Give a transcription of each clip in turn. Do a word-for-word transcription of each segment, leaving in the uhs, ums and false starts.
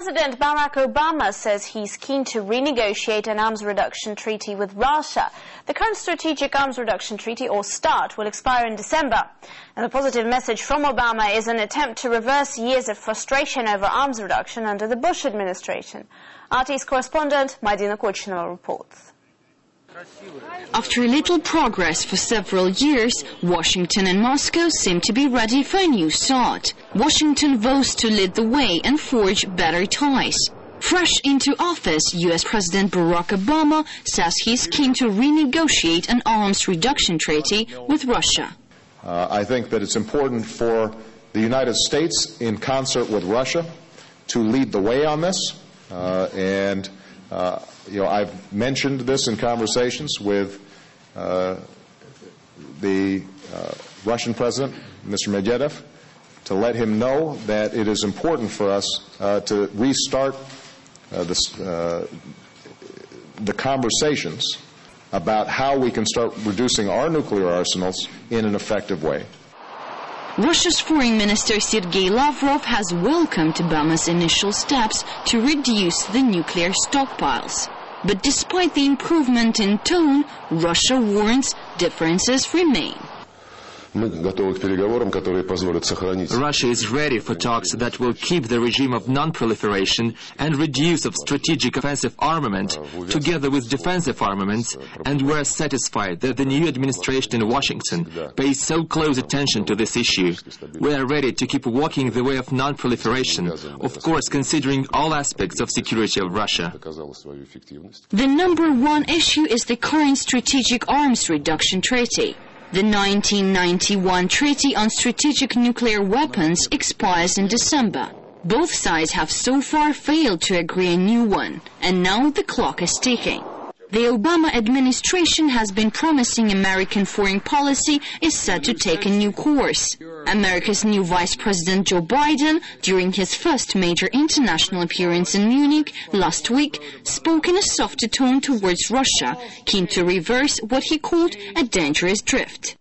President Barack Obama says he's keen to renegotiate an arms reduction treaty with Russia. The current Strategic Arms Reduction Treaty, or START, will expire in December. And the positive message from Obama is an attempt to reverse years of frustration over arms reduction under the Bush administration. R T's correspondent Madina Kochenova reports. After little progress for several years, Washington and Moscow seem to be ready for a new start. Washington vows to lead the way and forge better ties. Fresh into office, U S President Barack Obama says he's keen to renegotiate an arms reduction treaty with Russia. Uh, I think that it's important for the United States, in concert with Russia, to lead the way on this, uh, and Uh, you know, I've mentioned this in conversations with uh, the uh, Russian president, Mister Medvedev, to let him know that it is important for us uh, to restart uh, this, uh, the conversations about how we can start reducing our nuclear arsenals in an effective way. Russia's Foreign Minister Sergei Lavrov has welcomed Obama's initial steps to reduce the nuclear stockpiles. But despite the improvement in tone, Russia warns differences remain. Russia is ready for talks that will keep the regime of non-proliferation and reduce of strategic offensive armament together with defensive armaments, and we're satisfied that the new administration in Washington pays so close attention to this issue. We are ready to keep walking the way of non-proliferation, of course considering all aspects of security of Russia. The number one issue is the current Strategic Arms Reduction Treaty. The nineteen ninety-one Treaty on Strategic Nuclear Weapons expires in December. Both sides have so far failed to agree a new one, and now the clock is ticking. The Obama administration has been promising American foreign policy is set to take a new course. America's new Vice President Joe Biden, during his first major international appearance in Munich last week, spoke in a softer tone towards Russia, keen to reverse what he called a dangerous drift.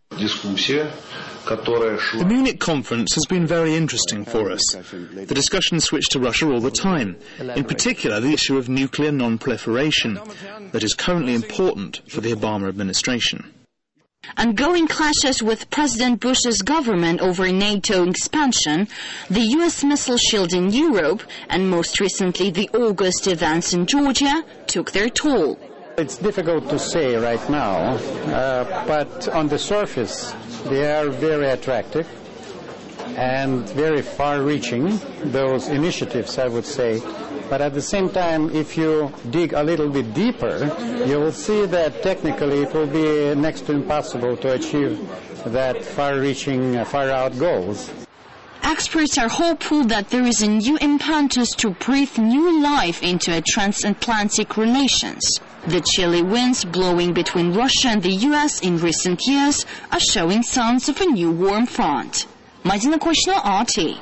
The Munich conference has been very interesting for us. The discussion switched to Russia all the time, in particular the issue of nuclear non-proliferation that is currently important for the Obama administration. Ongoing clashes with President Bush's government over NATO expansion, the U S missile shield in Europe, and most recently the August events in Georgia took their toll. It's difficult to say right now, uh, but on the surface they are very attractive and very far-reaching, those initiatives, I would say. But at the same time, if you dig a little bit deeper, you will see that technically it will be next to impossible to achieve that far-reaching, far-out goals. Experts are hopeful that there is a new impetus to breathe new life into a transatlantic relations. The chilly winds blowing between Russia and the U S in recent years are showing signs of a new warm front. Madina Kochenova, R T.